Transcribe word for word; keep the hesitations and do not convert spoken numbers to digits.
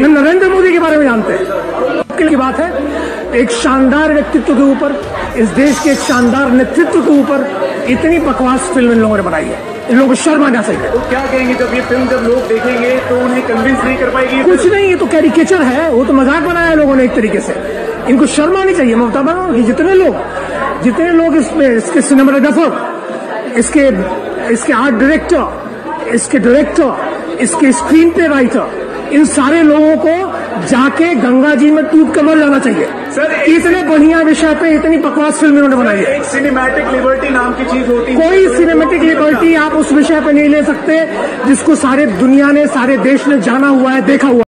नरेंद्र मोदी के बारे में जानते हैं। मुश्किल की बात है, एक शानदार व्यक्तित्व के ऊपर, इस देश के एक शानदार नेतृत्व के ऊपर इतनी बकवास फिल्म इन लोगों ने बनाई है, इन लोगों को शर्म आना चाहिए। तो क्या कहेंगे जब ये फिल्म जब लोग देखेंगे तो उन्हें कन्विंस नहीं कर पाएगी? कुछ नहीं, ये तो कैरिकेचर है, वो तो मजाक बनाया है लोगों ने एक तरीके से। इनको शर्म आनी चाहिए। मैं बता रहा हूँ जितने लोग जितने लोग इसमें, इसके सिनेमाटोग्राफर, इसके इसके आर्ट डायरेक्टर, इसके डायरेक्टर, इसके स्क्रीन पे राइटर, इन सारे लोगों को जाके गंगा जी में टूट कर मर जाना चाहिए। सर, इतने बढ़िया विषय पे इतनी बकवास फिल्म इन्होंने बनाई है। सिनेमैटिक लिबर्टी नाम की चीज होती है। कोई सिनेमैटिक लिबर्टी आप उस विषय पे नहीं ले सकते जिसको सारे दुनिया ने, सारे देश ने जाना हुआ है, देखा हुआ है।